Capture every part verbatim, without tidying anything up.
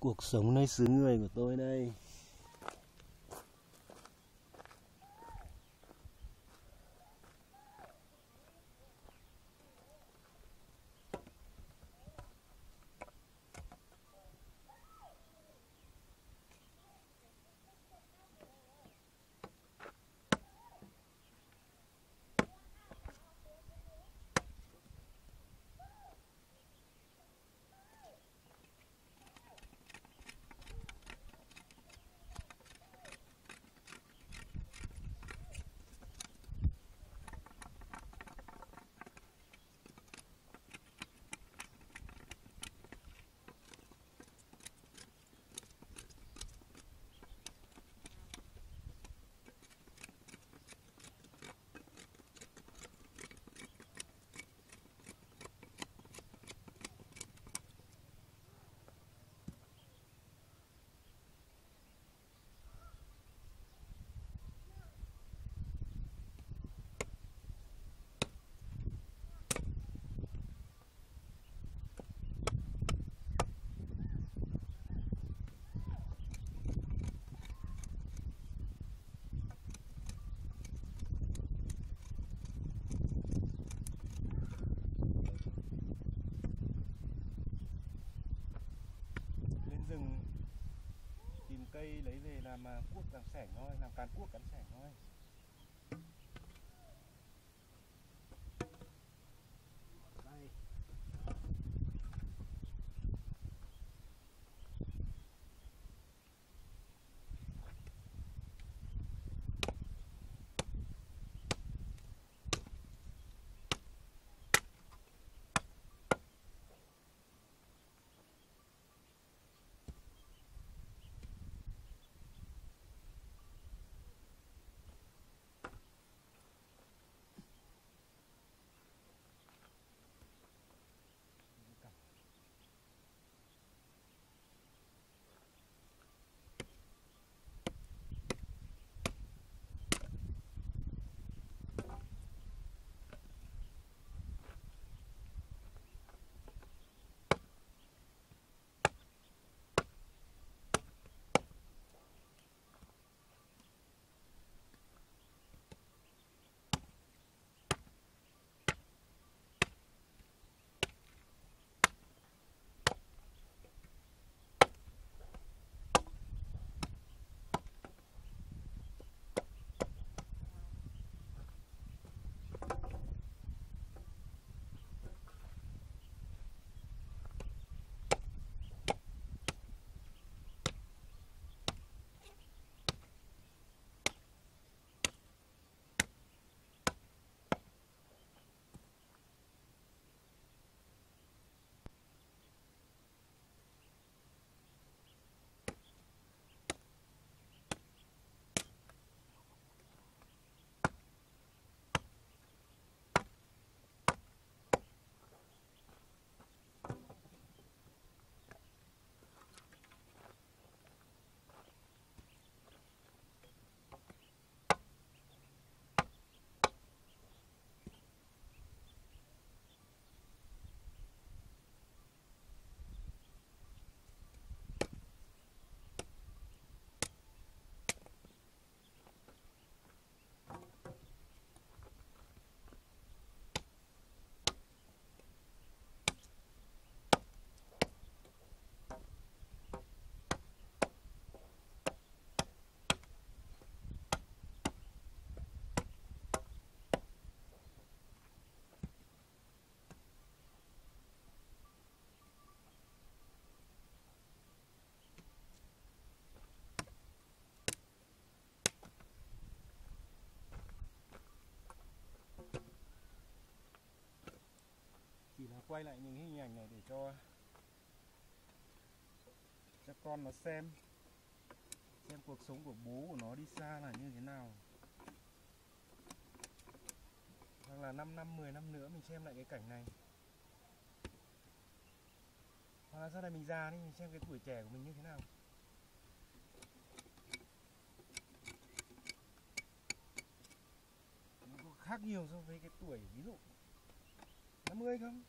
Cuộc sống nơi xứ người của tôi đây. Cây lấy về làm cuốc làm sẻng thôi, làm cán cuốc cán sẻng thôi. Đây. Quay lại những hình ảnh này để cho cho con nó xem xem cuộc sống của bố của nó đi xa là như thế nào, hoặc là năm năm mười năm nữa mình xem lại cái cảnh này, hoặc là sau này mình già đi mình xem cái tuổi trẻ của mình như thế nào. Nó có khác nhiều so với cái tuổi ví dụ năm mươi không?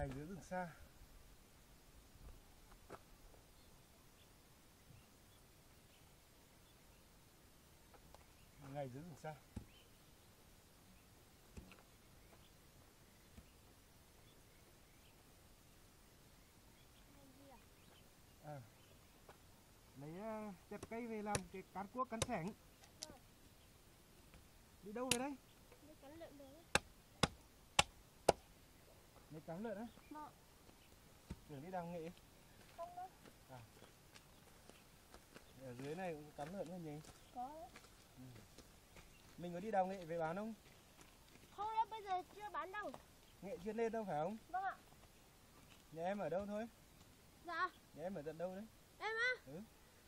ngày giữa rừng xa. Ngày giữa rừng xa. À, lấy uh, chặt cây về làm cái cán cuốc cán sẻng. Đi đâu về đây? Đi cắn lợn đấy. Đi cắn lợn á? Vâng. Tưởng đi đào nghệ. Không đâu. À. Ở dưới này cũng cắn lợn không nhỉ? Có. Ừ. Mình có đi đào nghệ về bán không? Không đâu, bây giờ chưa bán đâu. Nghệ chưa lên đâu phải không? Vâng ạ. Nhà em ở đâu thôi? Dạ. Nhà em ở tận đâu đấy? Em á? Ừ.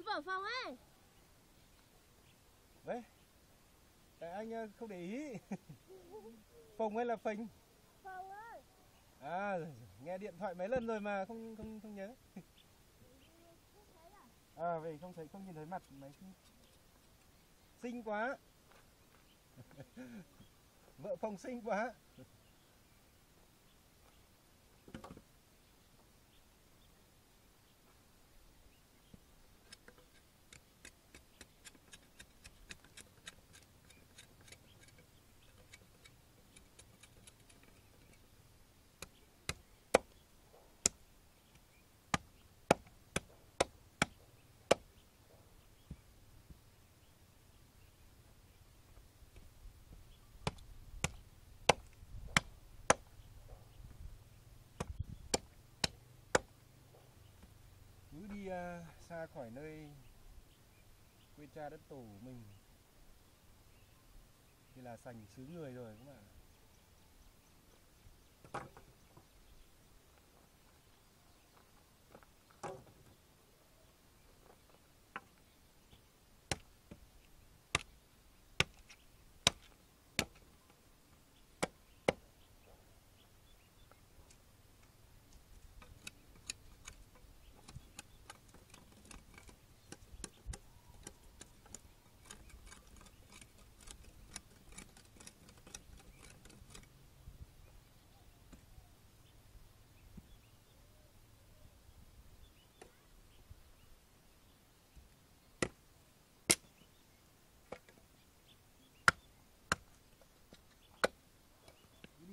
Vào phòng ấy. Vậy? Tại anh không để ý. Phòng hay là phình? Phòng ơi. À, nghe điện thoại mấy lần rồi mà không không không nhớ. À, vậy không thấy, không nhìn thấy mặt mấy. Xinh quá. Vợ phòng xinh quá. Đi xa khỏi nơi quê cha đất tổ mình thì là sành xứ người rồi các bạn.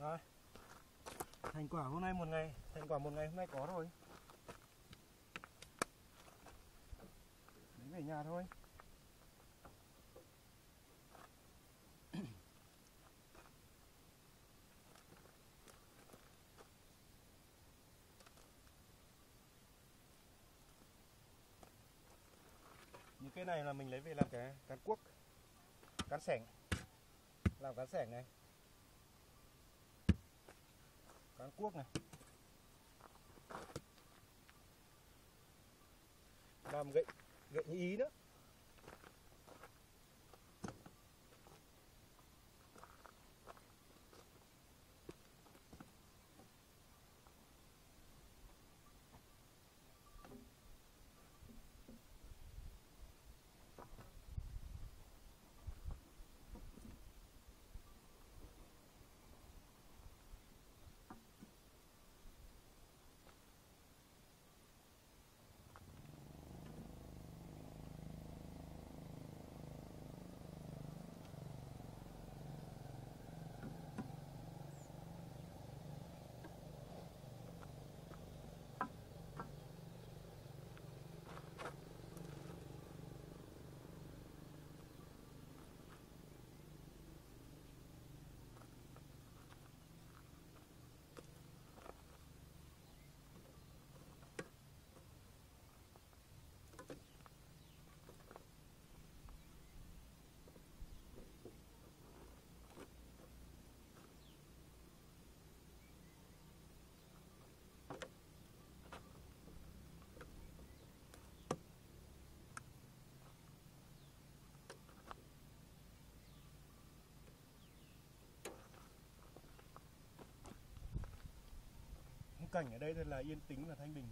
Rồi. Thành quả hôm nay một ngày, thành quả một ngày hôm nay có rồi. Đến về nhà thôi. Những cái này là mình lấy về làm cái cán cuốc, cán sẻng. Làm cán sẻng này. Cán cuốc này, làm gậy gậy như ý nữa. cảnh ở đây thật là yên tĩnh và thanh bình.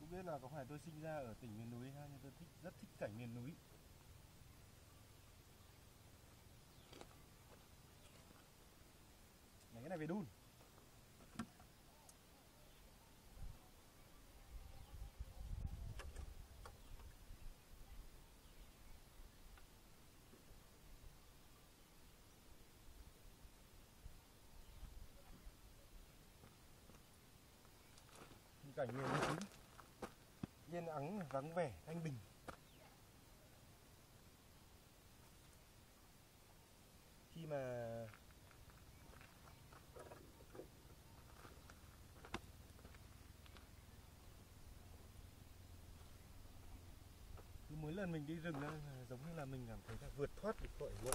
Không biết là có phải tôi sinh ra ở tỉnh miền núi ha, nhưng tôi thích, rất thích cảnh miền núi. Cái này về đun. Cảnh miền núi yên ắng, vắng vẻ, thanh bình. Khi mà mỗi lần mình đi rừng là giống như là mình cảm thấy là vượt thoát được khỏi mọi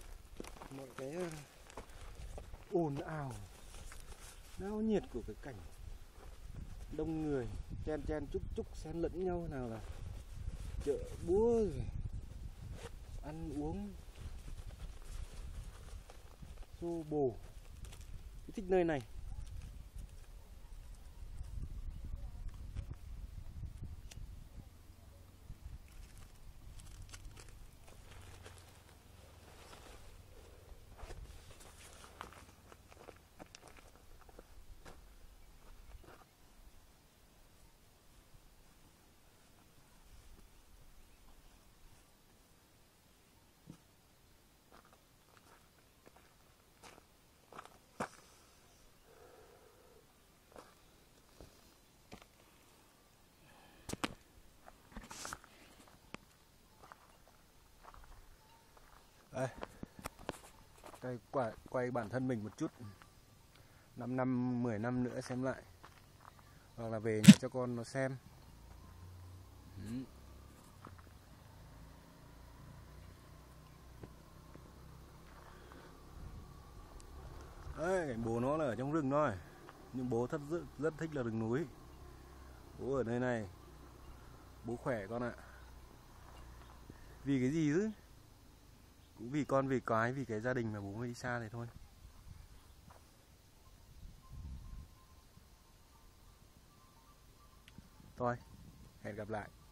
mọi cái ồn ào náo nhiệt của cái cảnh đông người chen chen chúc chúc xen lẫn nhau, nào là chợ búa rồi ăn uống xô bồ. Tôi thích nơi này. Đây, quay, quay bản thân mình một chút, năm năm, mười năm nữa xem lại, hoặc là về nhà cho con nó xem. ừ. Đấy, bố nó là ở trong rừng thôi, nhưng bố rất, rất, rất thích là rừng núi. Bố ở nơi này, bố khỏe con ạ. Vì cái gì chứ? Cũng vì con, vì cái, vì cái gia đình mà bố mới đi xa này thôi. Thôi, hẹn gặp lại.